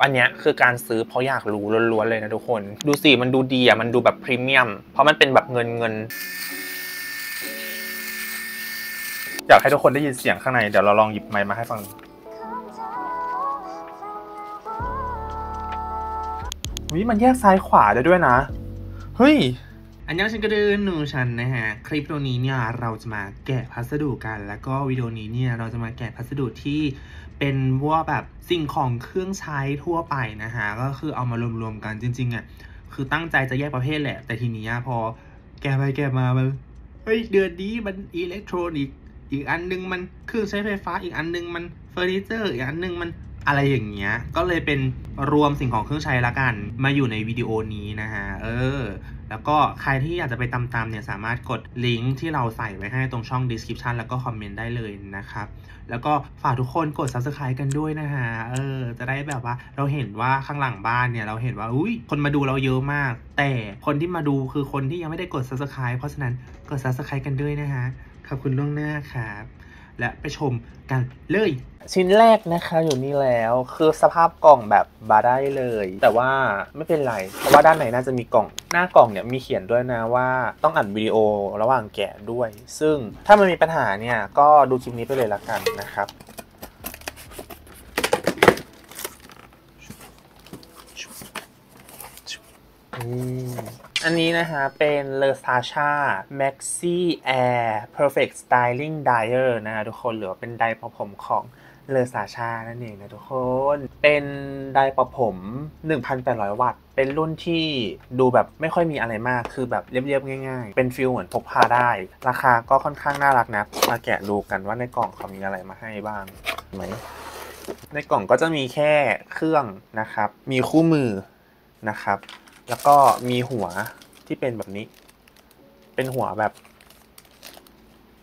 อันเนี้ยคือการซื้อเพราะอยากรู้ล้วนๆเลยนะทุกคนดูสิมันดูดีอ่ะมันดูแบบพรีเมียมเพราะมันเป็นแบบเงินอยากให้ทุกคนได้ยินเสียงข้างในเดี๋ยวเราลองหยิบไมค์มาให้ฟังวิมันแยกซ้ายขวาได้ด้วยนะเฮ้ยอันนี้ฉันก็เดินหนูฉันนะฮะคลิปตัวนี้เนี่ยเราจะมาแกะพัสดุกันแล้วก็วิดีโอนี้เนี่ยเราจะมาแกะพัสดุที่เป็นพวกแบบสิ่งของเครื่องใช้ทั่วไปนะฮะก็คือเอามารวมๆกันจริงๆอ่ะคือตั้งใจจะแยกประเภทแหละแต่ทีนี้พอแกะไปแกะมามันเฮ้ยเดือนนี้มันอิเล็กทรอนิกส์อีกอันนึงมันเครื่องใช้ไฟฟ้าอีกอันนึงมันเฟอร์นิเจอร์อีกอันนึงมันอะไรอย่างเงี้ยก็เลยเป็นรวมสิ่งของเครื่องใช้ละกันมาอยู่ในวิดีโอนี้นะฮะแล้วก็ใครที่อยากจะไปตามๆเนี่ยสามารถกดลิงก์ที่เราใส่ไว้ให้ตรงช่อง description แล้วก็คอมเมนต์ได้เลยนะครับแล้วก็ฝากทุกคนกด subscribe กันด้วยนะฮะจะได้แบบว่าเราเห็นว่าข้างหลังบ้านเนี่ยเราเห็นว่าอุ้ยคนมาดูเราเยอะมากแต่คนที่มาดูคือคนที่ยังไม่ได้กด subscribe เพราะฉะนั้นกด subscribe กันด้วยนะฮะขอบคุณล่วงหน้าครับและไปชมกันเลยชิ้นแรกนะคะอยู่นี่แล้วคือสภาพกล่องแบบบาได้เลยแต่ว่าไม่เป็นไรเพราะว่าด้านไหนน่าจะมีกล่องหน้ากล่องเนี่ยมีเขียนด้วยนะว่าต้องอัดวิดีโอระหว่างแกะด้วยซึ่งถ้ามันมีปัญหาเนี่ยก็ดูคลิปนี้ไปเลยละกันนะครับอันนี้นะคะเป็น Le Sacha Maxi Air Perfect Styling Dryer นะคะทุกคนหรือเป็นไดร์เป่าผมของ Le Sacha นั่นเองนะทุกคนเป็นไดร์เป่าผม 1,800 วัตต์เป็นรุ่นที่ดูแบบไม่ค่อยมีอะไรมากคือแบบเรียบๆง่ายๆเป็นฟิลเหมือนพกพาได้ราคาก็ค่อนข้างน่ารักนะมาแกะดูกันว่าในกล่องเขามีอะไรมาให้บ้างไหมในกล่องก็จะมีแค่เครื่องนะครับมีคู่มือนะครับแล้วก็มีหัวที่เป็นแบบนี้เป็นหัวแบบ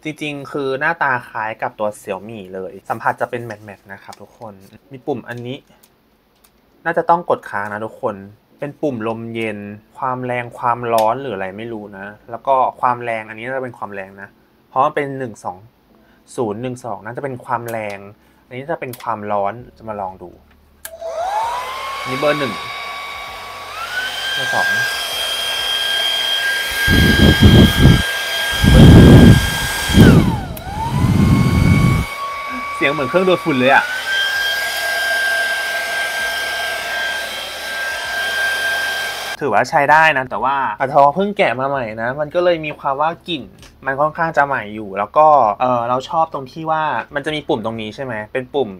จริงๆคือหน้าตาคล้ายกับตัว Xiaomi เลยสัมผัสจะเป็นแมตต์ๆนะครับทุกคนมีปุ่มอันนี้น่าจะต้องกดค้างนะทุกคนเป็นปุ่มลมเย็นความแรงความร้อนหรืออะไรไม่รู้นะแล้วก็ความแรงอันนี้น่าจะเป็นความแรงนะเพราะมันเป็น12 012น่าจะเป็นความแรงอันนี้จะเป็นความร้อนจะมาลองดูนี่เบอร์1เบอร์2เสียงเหมือนเครื่องดูดฝุ่นเลยอ่ะถือว่าใช้ได้นะแต่ว่าพอเพิ่งแกะมาใหม่นะมันก็เลยมีความว่ากลิ่นมันค่อนข้างจะใหม่อยู่แล้วก็เราชอบตรงที่ว่ามันจะมีปุ่มตรงนี้ใช่ไหมเป็นปุ่ม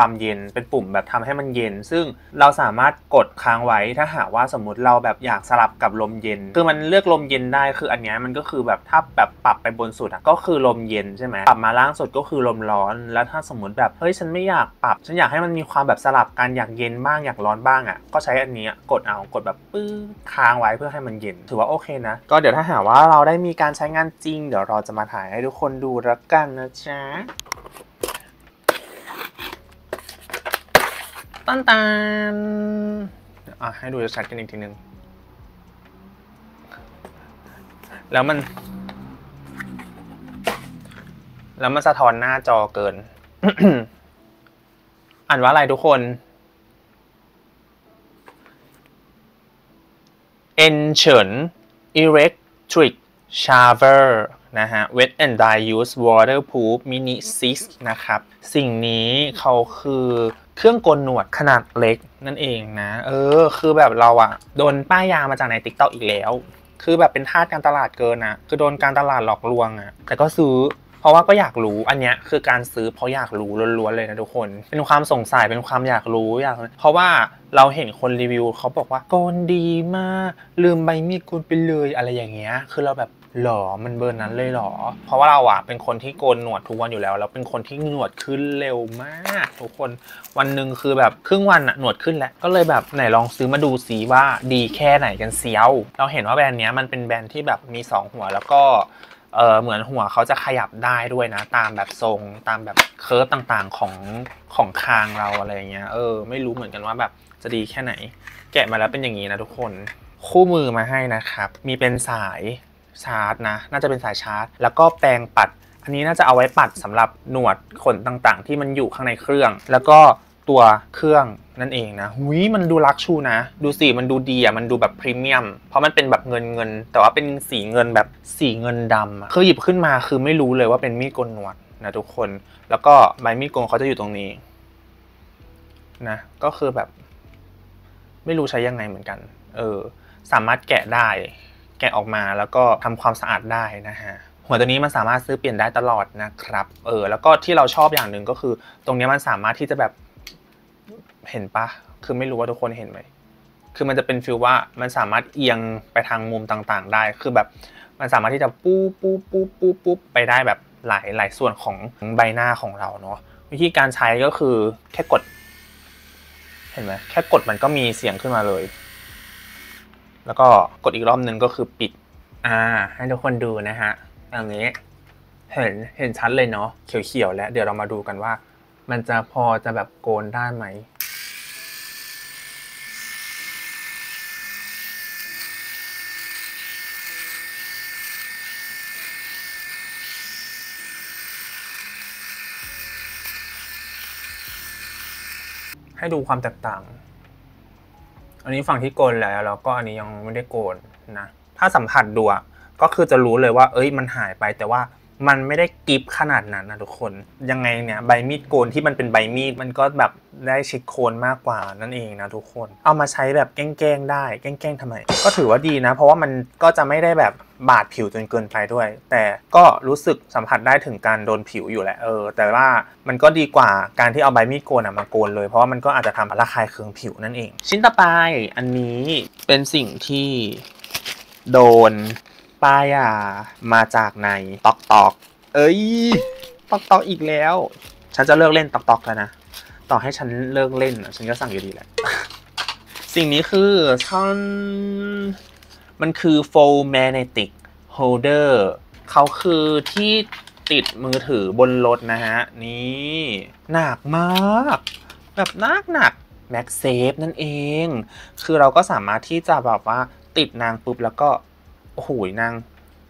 ความเย็นเป็นปุ่มแบบทำให้มันเย็นซึ่งเราสามารถกดค้างไว้ถ้าหากว่าสมมุติเราแบบอยากสลับกับลมเย็นคือมันเลือกลมเย็นได้คืออันนี้มันก็คือแบบถ้าแบบปรับไปบนสุดอ่ะก็คือลมเย็นใช่ไหมปรับมาล่างสุดก็คือลมร้อนแล้วถ้าสมมุติแบบเฮ้ยฉันไม่อยากปรับฉันอยากให้มันมีความแบบสลับกันอยากเย็นบ้างอยากร้อนบ้างอ่ะก็ใช้อันนี้กดเอากดแบบปื้อค้างไว้เพื่อให้มันเย็นถือว่าโอเคนะก็เดี๋ยวถ้าหากว่าเราได้มีการใช้งานจริงเดี๋ยวเราจะมาถ่ายให้ทุกคนดูละกันนะจ๊ะตันตันให้ดูชัดกันอีกทีนึงแล้วมันสะท้อนหน้าจอเกิน อ่านว่าอะไรทุกคน Enchen Electric Shaver นะฮะ Wet and Dry Use Waterproof Mini 6 นะครับสิ่งนี้เขาคือเครื่องโกนหนวดขนาดเล็กนั่นเองนะคือแบบเราอะโดนป้ายยามาจากใน TikTok อีกแล้วคือแบบเป็นทาสการตลาดเกินนะคือโดนการตลาดหลอกลวงอะแต่ก็ซื้อเพราะว่าก็อยากรู้อันเนี้ยคือการซื้อเพราะอยากรู้ล้วนๆเลยนะทุกคนเป็นความสงสัยเป็นความอยากรู้อยากเพราะว่าเราเห็นคนรีวิวเขาบอกว่าโกนดีมากลืมใบมีดโกนไปเลยอะไรอย่างเงี้ยคือเราแบบหรอมันเบอร์นั้นเลยหรอเพราะว่าเราอะเป็นคนที่โกนหนวดทุกวันอยู่แล้วเราเป็นคนที่หนวดขึ้นเร็วมากทุกคนวันหนึ่งคือแบบครึ่งวันอะหนวดขึ้นแล้วก็เลยแบบไหนลองซื้อมาดูสิว่าดีแค่ไหนกันเซียวเราเห็นว่าแบรนด์เนี้ยมันเป็นแบรนด์ที่แบบมี2หัวแล้วก็เหมือนหัวเขาจะขยับได้ด้วยนะตามแบบทรงตามแบบเคิร์ฟต่างๆของคางเราอะไรอย่างเงี้ยไม่รู้เหมือนกันว่าแบบจะดีแค่ไหนแกะมาแล้วเป็นอย่างนี้นะทุกคนคู่มือมาให้นะครับมีเป็นสายชาร์จนะน่าจะเป็นสายชาร์จแล้วก็แปรงปัดอันนี้น่าจะเอาไว้ปัดสำหรับหนวดขนต่างๆที่มันอยู่ข้างในเครื่องแล้วก็ตัวเครื่อง นั่นเองนะหุ้ยมันดูลักชูนะดูสีมันดูดีอ่ะมันดูแบบพรีเมียมเพราะมันเป็นแบบเงินแต่ว่าเป็นสีเงินแบบสีเงินดำคือหยิบขึ้นมาคือไม่รู้เลยว่าเป็นมีดโกนหนวดนะทุกคนแล้วก็ใบมีดโกนเขาจะอยู่ตรงนี้นะก็คือแบบไม่รู้ใช้ยังไงเหมือนกันสามารถแกะได้แกะออกมาแล้วก็ทำความสะอาดได้นะฮะหัวตัวนี้มันสามารถซื้อเปลี่ยนได้ตลอดนะครับแล้วก็ที่เราชอบอย่างหนึ่งก็คือตรงนี้มันสามารถที่จะแบบเห็นปะคือไม่รู้ว่าทุกคนเห็นไหมคือมันจะเป็นฟีลว่ามันสามารถเอียงไปทางมุมต่างๆได้คือแบบมันสามารถที่จะปู๊ไปได้แบบหลายส่วนของใบหน้าของเราเนาะวิธีการใช้ก็คือแค่กดเห็นไหมแค่กดมันก็มีเสียงขึ้นมาเลยแล้วก็กดอีกรอบหนึ่งก็คือปิดให้ทุกคนดูนะฮะอย่างนี้เห็นชัดเลยเนาะเขียวๆแล้วเดี๋ยวเรามาดูกันว่ามันจะพอจะแบบโกนได้ไหมให้ดูความแตกต่างอันนี้ฝั่งที่โกนแล้วก็อันนี้ยังไม่ได้โกนนะถ้าสัมผัสดูก็คือจะรู้เลยว่ามันหายไปแต่ว่ามันไม่ได้กริบขนาดนั้นนะทุกคนยังไงเนี่ยใบมีดโกนที่มันเป็นใบมีดมันก็แบบได้ชิดโคนมากกว่านั่นเองนะทุกคนเอามาใช้แบบแกล้งๆได้แกล้งๆทำไมก็ถือว่าดีนะเพราะว่ามันก็จะไม่ได้แบบบาดผิวจนเกินไปด้วยแต่ก็รู้สึกสัมผัสได้ถึงการโดนผิวอยู่แหละแต่ว่ามันก็ดีกว่าการที่เอาใบมีดโกนมาโกนเลยเพราะว่ามันก็อาจจะทำระคายเคืองผิวนั่นเองชิ้นต่อไปอันนี้เป็นสิ่งที่โดนป้ายมาจากในตอกเอ้ยตอกอีกแล้วฉันจะเลิกเล่นตอกแล้วนะต่อให้ฉันเลิกเล่นฉันก็สั่งอยู่ดีแหละสิ่งนี้คือมันคือโฟมแมเนติกโฮเดอร์เขาคือที่ติดมือถือบนรถนะฮะนี่หนักมากแบบหนัก MagSafe นั่นเองคือเราก็สามารถที่จะแบบว่าติดนางปุ๊บแล้วก็โอ้โหนาง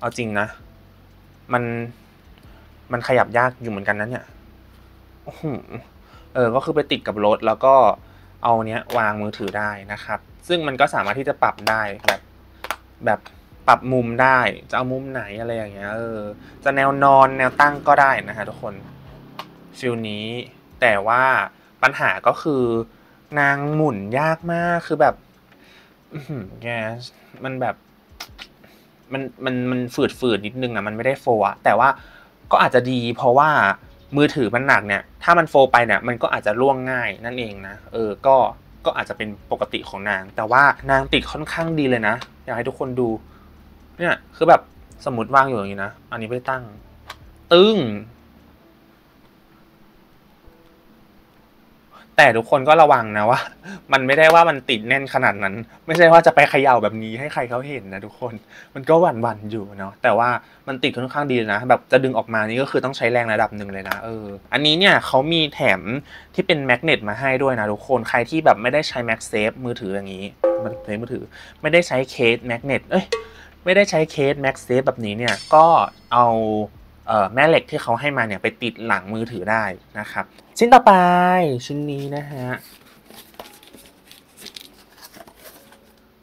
เอาจริงนะมันขยับยากอยู่เหมือนกันนั้นเนี่ยก็คือไปติดกับรถแล้วก็เอาเนี้ยวางมือถือได้นะครับซึ่งมันก็สามารถที่จะปรับได้แบบปรับมุมได้จะเอามุมไหนอะไรอย่างเงี้ยจะแนวนอนแนวตั้งก็ได้นะฮะทุกคนฟิลนี้แต่ว่าปัญหาก็คือนางหมุนยากมากคือแบบแกมันแบบมันฝืดนิดนึงนะมันไม่ได้โฟะแต่ว่าก็อาจจะดีเพราะว่ามือถือมันหนักเนี่ยถ้ามันโฟไปเนี่ยมันก็อาจจะร่วงง่ายนั่นเองนะก็อาจจะเป็นปกติของนางแต่ว่านางติดค่อนข้างดีเลยนะอยากให้ทุกคนดูเนี่ยคือแบบสมมติวางอยู่อย่างนี้นะอันนี้ไม่ได้ตั้งตึงแต่ทุกคนก็ระวังนะว่ามันไม่ได้ว่ามันติดแน่นขนาดนั้นไม่ใช่ว่าจะไปเขย่าแบบนี้ให้ใครเขาเห็นนะทุกคนมันก็หวั่นอยู่เนาะแต่ว่ามันติดค่อนข้างดีนะแบบจะดึงออกมานี่ก็คือต้องใช้แรงระดับหนึ่งเลยนะอันนี้เนี่ยเขามีแถมที่เป็นแมกเนตมาให้ด้วยนะทุกคนใครที่แบบไม่ได้ใช้แม็กเซฟมือถืออย่างนี้มันใช้มือถือไม่ได้ใช้เคสแมกเนตไม่ได้ใช้เคสแม็กเซฟแบบนี้เนี่ยก็เอาแม่เหล็กที่เขาให้มาเนี่ยไปติดหลังมือถือได้นะครับชิ้นต่อไปชิ้นนี้นะฮะ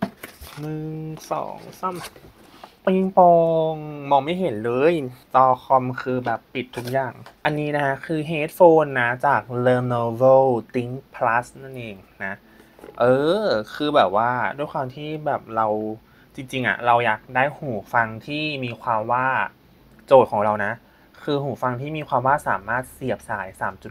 1 2 3ปิงปองมองไม่เห็นเลยต่อคอมคือแบบปิดทุกอย่างอันนี้นะฮะคือเฮดโฟนนะจาก Lenovo ThinkPlus นั่นเองนะคือแบบว่าด้วยความที่แบบเราจริงๆเราอยากได้หูฟังที่มีความว่าโจทย์ของเรานะคือหูฟังที่มีความว่าสามารถเสียบสาย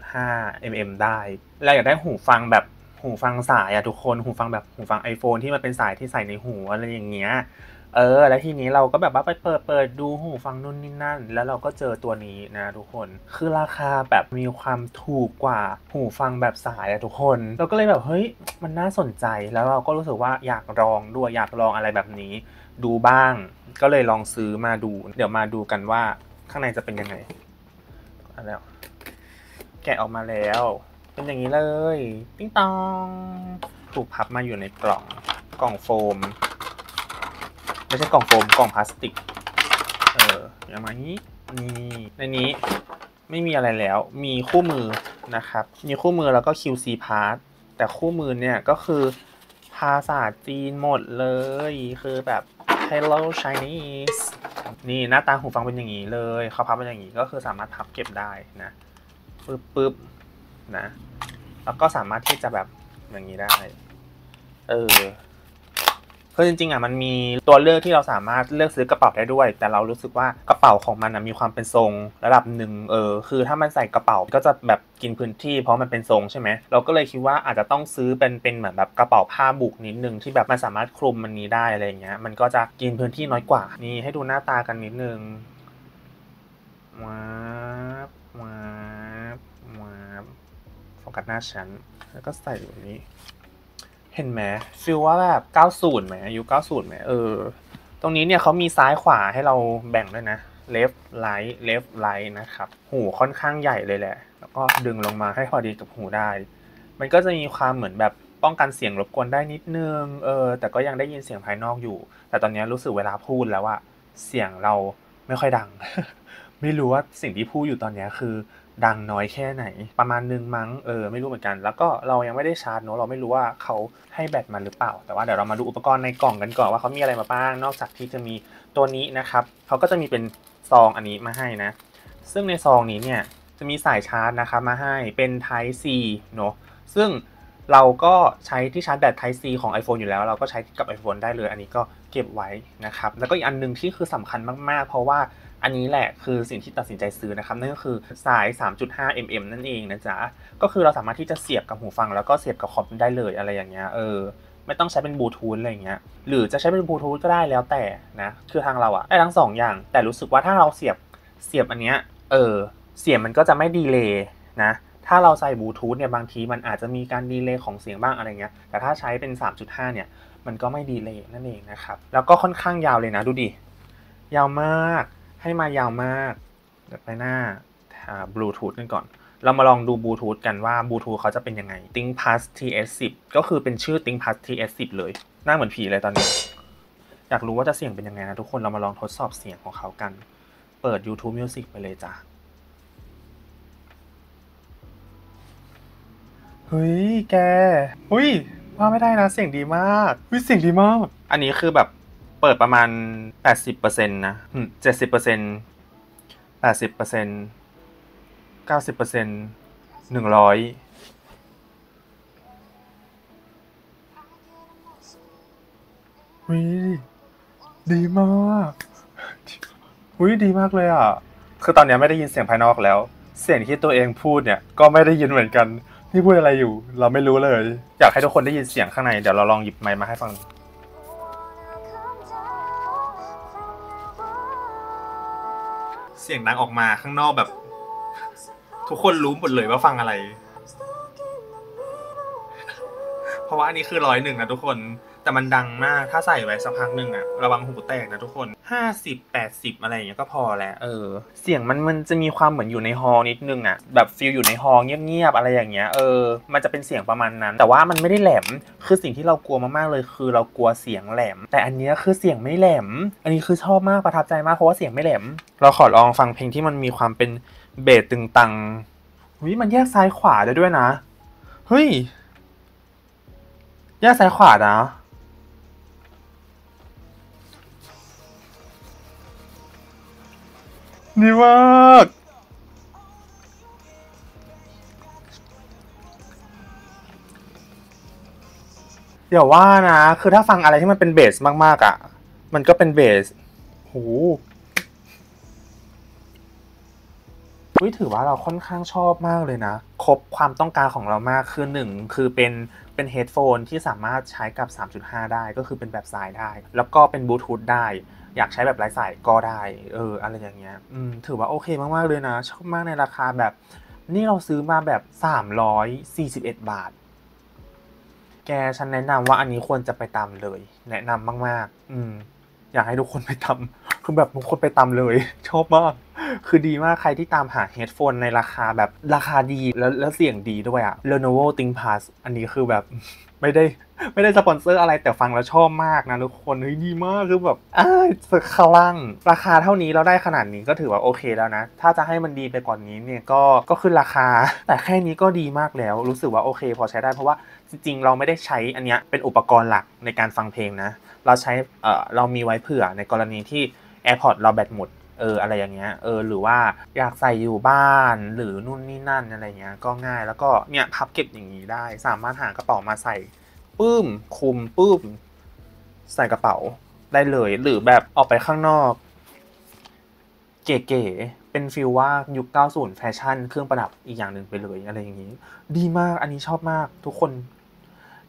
3.5 mm ได้เราอยากได้หูฟังแบบหูฟังสายทุกคนหูฟังแบบหูฟัง iPhone ที่มันเป็นสายที่ใส่ในหูอะไรอย่างเงี้ยแล้วทีนี้เราก็แบบว่าไปเปิดดูหูฟังนู่นนี่นั่นแล้วเราก็เจอตัวนี้นะทุกคนคือราคาแบบมีความถูกกว่าหูฟังแบบสายทุกคนเราก็เลยแบบเฮ้ยมันน่าสนใจแล้วเราก็รู้สึกว่าอยากลองด้วยอยากลองอะไรแบบนี้ดูบ้างก็เลยลองซื้อมาดูเดี๋ยวมาดูกันว่าข้างในจะเป็นยังไงแล้วแกะออกมาแล้วเป็นอย่างนี้เลยติ๊งตองถูกพับมาอยู่ในกล่องโฟมไม่ใช่กล่องโฟมกล่องพลาสติกอย่างนี้นี่ในนี้ไม่มีอะไรแล้วมีคู่มือนะครับมีคู่มือแล้วก็ QC Part แต่คู่มือเนี่ยก็คือภาษาจีนหมดเลยคือแบบ Hello Chinese นี่หน้าตาหูฟังเป็นอย่างนี้เลยเขาพับเป็นอย่างนี้ก็คือสามารถพับเก็บได้นะปึ๊บนะแล้วก็สามารถที่จะแบบอย่างนี้ได้คือจริงๆอ่ะมันมีตัวเลือกที่เราสามารถเลือกซื้อกระเป๋าได้ด้วยแต่เรารู้สึกว่ากระเป๋าของมันมีความเป็นทรงระดับหนึ่งคือถ้ามันใส่กระเป๋าก็จะแบบกินพื้นที่เพราะมันเป็นทรงใช่ไหมเราก็เลยคิดว่าอาจจะต้องซื้อเป็นเหมือนแบบกระเป๋าผ้าบุกนิดนึงที่แบบมันสามารถคลุมมันนี้ได้อะไรเงี้ยมันก็จะกินพื้นที่น้อยกว่านี่ให้ดูหน้าตากันนิดนึงว้าบโฟกัสหน้าฉันแล้วก็ใส่แบบนี้เห็นไหมฟีลว่าแบบ90ไหมอายุ90ไหมตรงนี้เนี่ยเขามีซ้ายขวาให้เราแบ่งด้วยนะ left right left right นะครับหูค่อนข้างใหญ่เลยแหละแล้วก็ดึงลงมาให้พอดีกับหูได้มันก็จะมีความเหมือนแบบป้องกันเสียงรบกวนได้นิดนึงแต่ก็ยังได้ยินเสียงภายนอกอยู่แต่ตอนนี้รู้สึกเวลาพูดแล้วอะเสียงเราไม่ค่อยดัง ไม่รู้ว่าสิ่งที่พูดอยู่ตอนนี้คือดังน้อยแค่ไหนประมาณนึงมั้งไม่รู้เหมือนกันแล้วก็เรายังไม่ได้ชาร์จเนาะเราไม่รู้ว่าเขาให้แบตมาหรือเปล่าแต่ว่าเดี๋ยวเรามาดูอุปกรณ์ในกล่องกันก่อนว่าเขามีอะไรมาบ้างนอกจากที่จะมีตัวนี้นะครับเขาก็จะมีเป็นซองอันนี้มาให้นะซึ่งในซองนี้เนี่ยจะมีสายชาร์จนะคะมาให้เป็น Type C เนาะซึ่งเราก็ใช้ที่ชาร์จแบต Type C ของ iPhone อยู่แล้วเราก็ใช้กับ iPhone ได้เลยอันนี้ก็เก็บไว้นะครับแล้วก็อีกอันนึงที่คือสำคัญมากๆเพราะว่าอันนี้แหละคือสิ่งที่ตัดสินใจซื้อนะครับนั่นก็คือสาย 3.5 mm นั่นเองนะจ๊ะก็คือเราสามารถที่จะเสียบกับหูฟังแล้วก็เสียบกับคอมได้เลยอะไรอย่างเงี้ยไม่ต้องใช้เป็นบลูทูธอะไรอย่างเงี้ยหรือจะใช้เป็นบลูทูธก็ได้แล้วแต่นะคือทางเราอะได้ทั้ง2อย่างแต่รู้สึกว่าถ้าเราเสียบอันเนี้ยเสียงมันก็จะไม่ดีเลย์นะถ้าเราใส่บลูทูธเนี่ยบางทีมันอาจจะมีการดีเลย์ของเสียงบ้างอะไรเงี้ยแต่ถ้าใช้เป็น 3.5 เนี่ยมันก็ไม่ดีเลย์นั่นเองนะครับแล้วก็ค่อนข้างยาวเลยนะดูดิยาวมากให้มายาวมากเดี๋ยวไปหน้าบลูทูธกันก่อนเรามาลองดูบลูทูธกันว่าบลูทูธเขาจะเป็นยังไง Thinkplus TS10 ก็คือเป็นชื่อ Thinkplus TS10 เลยหน้าเหมือนผีเลยตอนนี้อยากรู้ว่าจะเสียงเป็นยังไงนะทุกคนเรามาลองทดสอบเสียงของเขากันเปิด YouTube Music ไปเลยจ้ะเฮ้ยแกอุ้ยว่าไม่ได้นะเสียงดีมากเสียงดีมากอันนี้คือแบบเปิดประมาณ 80% นะ 70% 80% 90% 100% วิดีมากวิดีมากเลยอ่ะคือตอนนี้ไม่ได้ยินเสียงภายนอกแล้วเสียงที่ตัวเองพูดเนี่ยก็ไม่ได้ยินเหมือนกันนี่พูดอะไรอยู่เราไม่รู้เลยอยากให้ทุกคนได้ยินเสียงข้างในเดี๋ยวเราลองหยิบไมค์มาให้ฟังเสียงดังออกมาข้างนอกแบบทุกคนรู้หมดเลยว่าฟังอะไรเพราะว่าอันนี้คือ101นะทุกคนแต่มันดังมากถ้าใส่ไว้สักพักหนึ่งอะระวังหูแตกนะทุกคน50-80อะไรอย่างเงี้ยก็พอแล้วเสียงมันจะมีความเหมือนอยู่ในฮอลนิดนึงอะแบบฟิลอยู่ในฮอลเงียบๆอะไรอย่างเงี้ยมันจะเป็นเสียงประมาณนั้นแต่ว่ามันไม่ได้แหลมคือสิ่งที่เรากลัวมากๆเลยคือเรากลัวเสียงแหลมแต่อันนี้คือเสียงไม่แหลมอันนี้คือชอบมากประทับใจมากเพราะว่าเสียงไม่แหลมเราขอลองฟังเพลงที่มันมีความเป็นเบสตึงตังวิมันแยกซ้ายขวาได้ด้วยนะเฮ้ยแยกซ้ายขวานะดีมากอย่าว่านะคือถ้าฟังอะไรที่มันเป็นเบสมากๆอ่ะมันก็เป็นเบสโหถือว่าเราค่อนข้างชอบมากเลยนะครบความต้องการของเรามากคือ1คือเป็นเฮดโฟนที่สามารถใช้กับ 3.5 ได้ก็คือเป็นแบบสายได้แล้วก็เป็นบลูทูธได้อยากใช้แบบไร้สายก็ได้อะไรอย่างเงี้ยถือว่าโอเคมากๆเลยนะชอบมากในราคาแบบนี่เราซื้อมาแบบ341บาทแกฉันแนะนำว่าอันนี้ควรจะไปตามเลยแนะนำมากๆอยากให้ทุกคนไปตามคือแบบทุกคนไปตามเลยชอบมากคือดีมากใครที่ตามหาเฮดโฟนในราคาแบบราคาดีแล้วเสียงดีด้วยอะ Lenovo ThinkPlus อันนี้คือแบบไม่ได้สปอนเซอร์อะไรแต่ฟังแล้วชอบมากนะทุกคนเฮ้ยดีมากคือแบบสุดคลั่งราคาเท่านี้เราได้ขนาดนี้ก็ถือว่าโอเคแล้วนะถ้าจะให้มันดีไปกว่านี้เนี่ยก็ขึ้นราคาแต่แค่นี้ก็ดีมากแล้วรู้สึกว่าโอเคพอใช้ได้เพราะว่า จริงๆเราไม่ได้ใช้อันเนี้ยเป็นอุปกรณ์หลักในการฟังเพลงนะเราใช้เรามีไว้เผื่อในกรณีที่ AirPods เราแบตหมดอะไรอย่างเงี้ยหรือว่าอยากใส่อยู่บ้านหรือนู่นนี่นั่นอะไรเงี้ยก็ง่ายแล้วก็เนี่ยพับเก็บอย่างนี้ได้สามารถหากระเป๋ามาใส่ปื้มคุมปื้มใส่กระเป๋าได้เลยหรือแบบออกไปข้างนอกเก๋ๆเป็นฟีลว่ายุค 90 แฟชั่นเครื่องประดับอีกอย่างหนึ่งไปเลยอะไรอย่างนี้ดีมากอันนี้ชอบมากทุกคน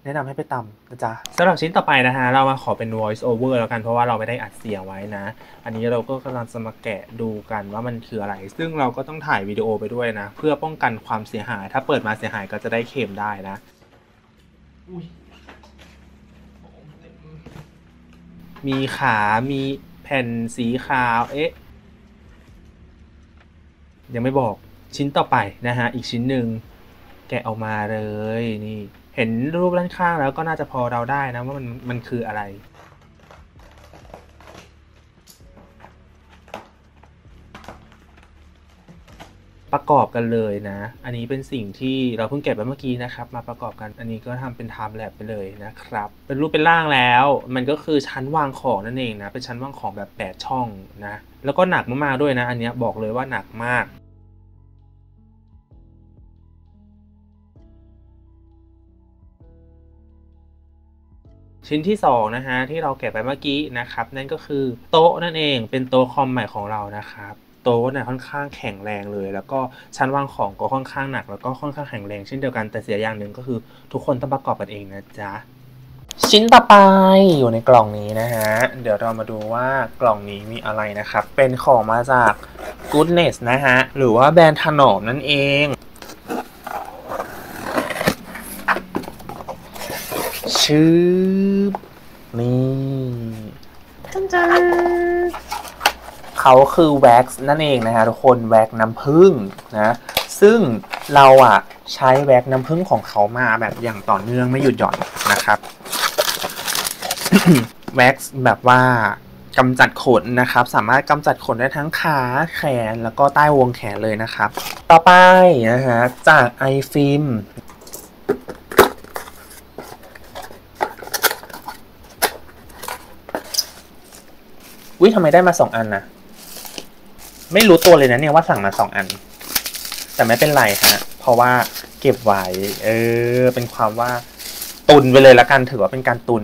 แนะนำให้ไปตำนะจ๊ะสำหรับชิ้นต่อไปนะฮะเรามาขอเป็น voice over แล้วกันเพราะว่าเราไม่ได้อัดเสียงไว้นะอันนี้เราก็กำลังจะมาแกะดูกันว่ามันคืออะไรซึ่งเราก็ต้องถ่ายวิดีโอไปด้วยนะเพื่อป้องกันความเสียหายถ้าเปิดมาเสียหายก็จะได้เคลมได้นะมีขามีแผ่นสีขาวยังไม่บอกชิ้นต่อไปนะฮะอีกชิ้นหนึ่งแกะออกมาเลยนี่เห็นรูปด้านข้างแล้วก็น่าจะพอเราได้นะว่ามันคืออะไรประกอบกันเลยนะอันนี้เป็นสิ่งที่เราเพิ่งเก็บไปเมื่อกี้นะครับมาประกอบกันอันนี้ก็ทำเป็นไทม์แลปไปเลยนะครับเป็นรูปเป็นร่างแล้วมันก็คือชั้นวางของนั่นเองนะเป็นชั้นวางของแบบ8ช่องนะแล้วก็หนักมากๆด้วยนะอันนี้บอกเลยว่าหนักมากชิ้นที่2นะฮะที่เราแกะไปเมื่อกี้นะครับนั่นก็คือโต๊ะนั่นเองเป็นโต๊ะคอมใหม่ของเรานะครับโต๊ะเนี่ยค่อนข้างแข็งแรงเลยแล้วก็ชั้นวางของก็ค่อนข้างหนักแล้วก็ค่อนข้างแข็งแรงเช่นเดียวกันแต่เสียอย่างหนึ่งก็คือทุกคนต้องประกอบกันเองนะจ๊ะชิ้นต่อไปอยู่ในกล่องนี้นะฮะเดี๋ยวเรามาดูว่ากล่องนี้มีอะไรนะครับเป็นของมาจาก Goodness นะฮะหรือว่าแบรนด์ถนอมนั่นเองชื่อนี่เขาคือแว็กซ์นั่นเองนะฮะทุกคนแว็กน้ำผึ้งนะซึ่งเราอ่ะใช้แว็กน้ำผึ้งของเขามาแบบอย่างต่อเนื่องไม่หยุดหย่อนนะครับ แว็กซ์แบบว่ากำจัดขนนะครับสามารถกำจัดขนได้ทั้งขาแขนแล้วก็ใต้วงแขนเลยนะครับต่อไปนะฮะจากไอฟิล์มทำไมได้มา2อันนะไม่รู้ตัวเลยนะเนี่ยว่าสั่งมา2อันแต่ไม่เป็นไรฮะเพราะว่าเก็บไว้เป็นความว่าตุนไปเลยละกันถือว่าเป็นการตุน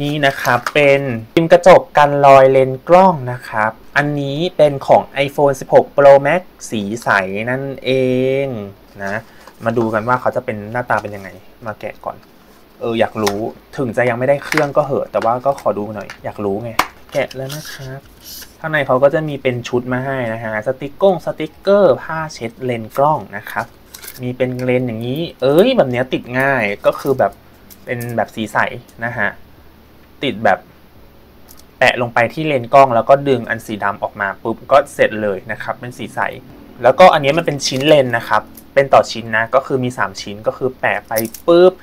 นี่นะครับเป็นฟิล์มกระจกกันรอยเลนส์กล้องนะครับอันนี้เป็นของ iPhone 16 Pro Max สีใสนั่นเองนะมาดูกันว่าเขาจะเป็นหน้าตาเป็นยังไงมาแกะก่อนอยากรู้ถึงจะยังไม่ได้เครื่องก็เหอะแต่ว่าก็ขอดูหน่อยอยากรู้ไงแกะแล้วนะครับข้างในเขาก็จะมีเป็นชุดมาให้นะฮะสติ๊กเกอร์ผ้าเช็ดเลนส์กล้องนะครับมีเป็นเลนส์อย่างนี้แบบเนี้ยติดง่ายก็คือแบบเป็นแบบสีใสนะฮะติดแบบแปะลงไปที่เลนส์กล้องแล้วก็ดึงอันสีดำออกมาปุ๊บก็เสร็จเลยนะครับเป็นสีใสแล้วก็อันนี้มันเป็นชิ้นเลนส์นะครับเป็นต่อชิ้นนะก็คือมี3ชิ้นก็คือแปะไปปุ๊บ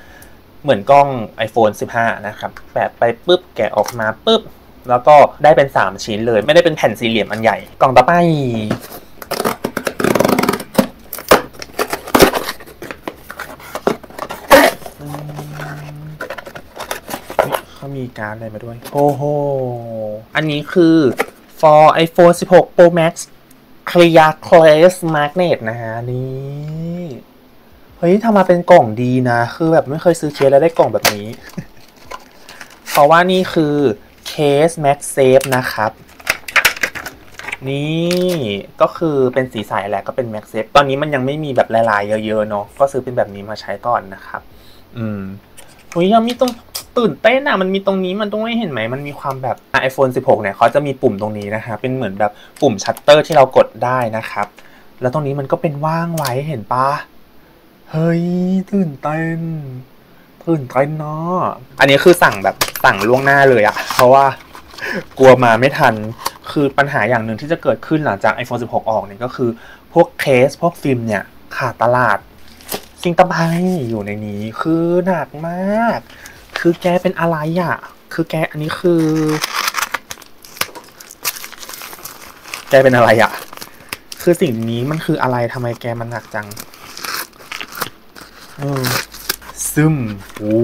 เหมือนกล้อง iPhone 15 นะครับแปะไปปุ๊บแกะออกมาปุ๊บแล้วก็ได้เป็น3ชิ้นเลยไม่ได้เป็นแผ่นสี่เหลี่ยมอันใหญ่กล่องต่อไปเขามีการ์ดอะไรมาด้วยโอ้โหอันนี้คือ for iPhone 16 Pro Max Clear Glass Magnet นะฮะนี่เฮ้ยทำมาเป็นกล่องดีนะคือแบบไม่เคยซื้อเคสแล้วได้กล่องแบบนี้ เพราะว่านี่คือเคส MagSafe นะครับนี่ก็คือเป็นสีใสแหละก็เป็น MagSafe ตอนนี้มันยังไม่มีแบบลายๆเยอะๆเนาะก็ซื้อเป็นแบบนี้มาใช้ก่อนนะครับเฮ้ยยังมีตรงตื่นเต้นอะมันมีตรงนี้มันต้องไม่เห็นไหมมันมีความแบบ iPhone 16 เนี่ยเขาจะมีปุ่มตรงนี้นะคะเป็นเหมือนแบบปุ่มชัตเตอร์ที่เรากดได้นะครับแล้วตรงนี้มันก็เป็นว่างไว้เห็นปะเฮ้ยตื่นเต้นเนาะอันนี้คือสั่งแบบสั่งล่วงหน้าเลยอะเพราะว่ากลัวมาไม่ทันคือปัญหาอย่างหนึ่งที่จะเกิดขึ้นหลังจาก iPhone 16 ออกเนี่ยก็คือพวกเคสพวกฟิล์มเนี่ยขาดตลาดสิ่งต่อไปอยู่ในนี้คือหนักมากคือแกเป็นอะไรอะคือแกอันนี้คือแกเป็นอะไรอะคือสิ่งนี้มันคืออะไรทำไมแกมันหนักจัง ซึมโอ้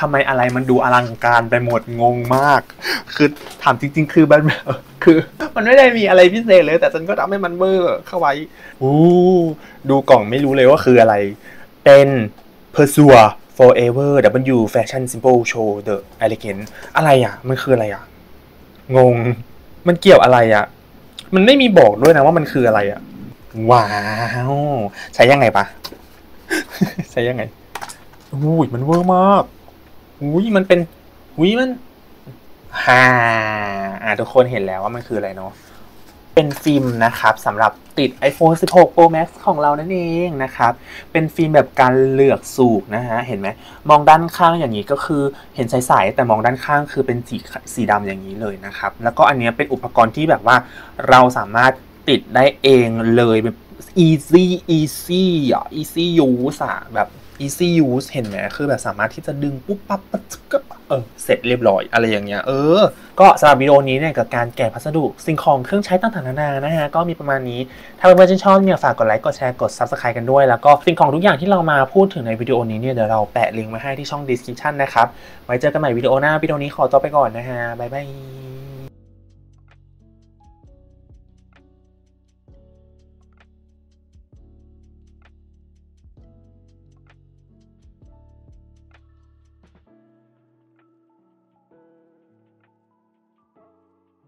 ทำไมอะไรมันดูอลังการไปหมดงงมากคือถามจริงๆคือมันไม่ได้มีอะไรพิเศษเลยแต่ฉันก็ทำให้มันเมื่อเข้าไว้โอ้ดูกล่องไม่รู้เลยว่าคืออะไรเป็น Pursue Forever W Fashion Simple Show The Elegant อะไรอ่ะมันคืออะไรอ่ะงงมันเกี่ยวอะไรอ่ะมันไม่มีบอกด้วยนะว่ามันคืออะไรอ่ะว้าวใช้ยังไงปะใช้ยังไงอุ้ยมันเวอร์มากอุ้ยมันเป็นอุ้ยมันฮ่าทุกคนเห็นแล้วว่ามันคืออะไรเนาะเป็นฟิล์มนะครับสำหรับติด iPhone 16 Pro Max ของเรานั่นเองนะครับเป็นฟิล์มแบบการเหลือกสูบนะฮะเห็นไหมมองด้านข้างอย่างนี้ก็คือเห็นใสๆแต่มองด้านข้างคือเป็นสีดำอย่างนี้เลยนะครับแล้วก็อันนี้เป็นอุปกรณ์ที่แบบว่าเราสามารถติดได้เองเลยแบบ easy อ่ะ easy use อ่ะแบบ easy use เห็นไหมคือแบบสามารถที่จะดึงปุ๊บปั๊บก็เสร็จเรียบร้อยอะไรอย่างเงี้ยก็สำหรับวิดีโอนี้เนี่ยกับการแกะพัสดุสิ่งของเครื่องใช้ต่างๆนานานะฮะก็มีประมาณนี้ถ้าเพื่อนๆชอบเนี่ยฝากกดไลค์กดแชร์กด Subscribe กันด้วยแล้วก็สิ่งของทุกอย่างที่เรามาพูดถึงในวิดีโอนี้เนี่ยเดี๋ยวเราแปะลิงก์มาให้ที่ช่อง description นะครับไว้เจอกันใหม่วิดีโอหน้าวิดีโอนี้ขอตัวไปก่อนนะฮะบ๊ายบาย